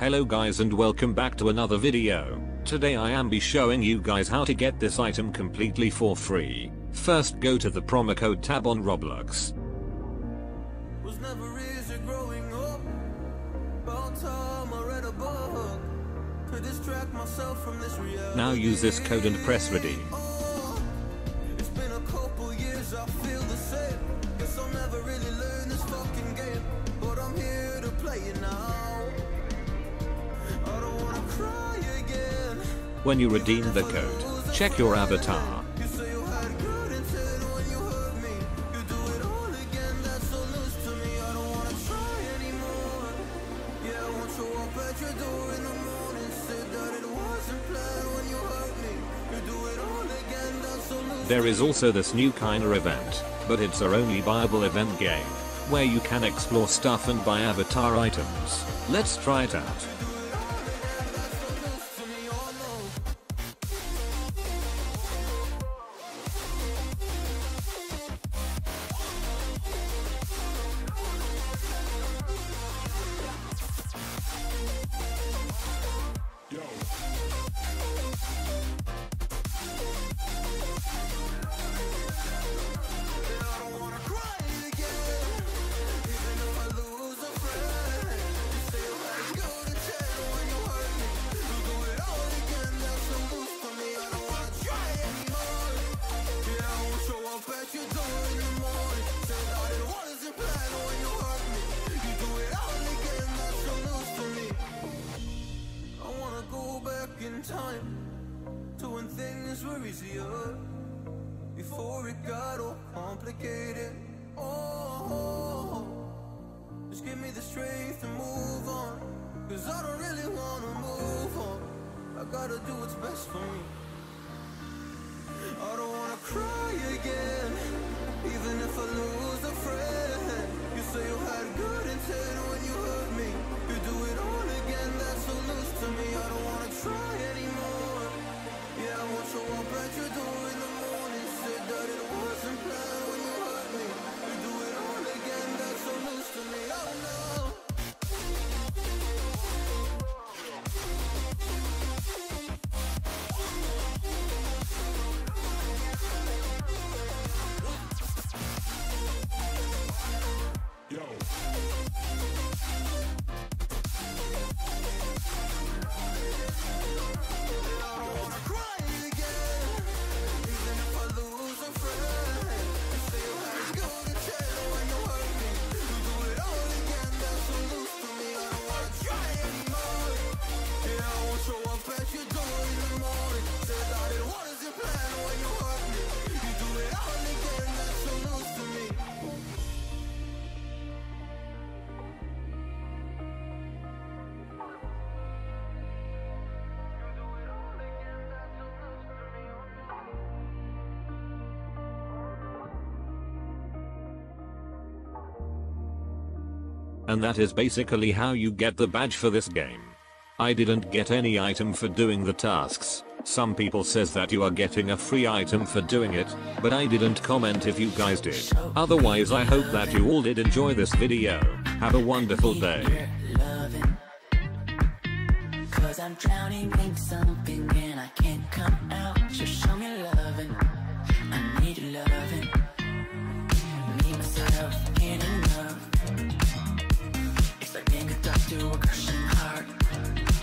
Hello guys and welcome back to another video. Today I am be showing you guys how to get this item completely for free. First go to the promo code tab on Roblox. Was never easy growing up. About time I read a book to distract myself from this reality. Now use this code and press redeem. It's been a couple years, I feel the same. Guess I'll never really learn this fucking game, but I'm here to play it now. When you redeem the code, check your avatar. There is also this new kinda event, but it's our only viable event game, where you can explore stuff and buy avatar items. Let's try it out. Time to when things were easier, before it got all complicated. Oh, just give me the strength to move on, cause I don't really want to move on. I gotta do what's best for me. I don't want to cry again, even if I lose a friend. You say you had good intent when you hurt me. You do it all again, that's so loose to me. I don't want to try anymore. Yeah, I won't show up at your door in the morning. Said that it wasn't planned when you hurt me. You do it all again, that's so loose to me. Oh no. And that is basically how you get the badge for this game. I didn't get any item for doing the tasks. Some people says that you are getting a free item for doing it, but I didn't comment if you guys did. Otherwise I hope that you all did enjoy this video. Have a wonderful day. Cause I'm drowning in something and I can't come out. Just show me loving.